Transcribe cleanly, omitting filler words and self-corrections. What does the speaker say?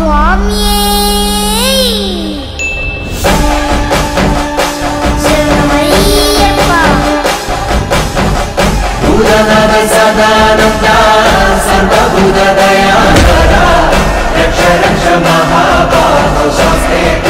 Buddha Dayakara, Raksha Raksha Mahabahu Shastre.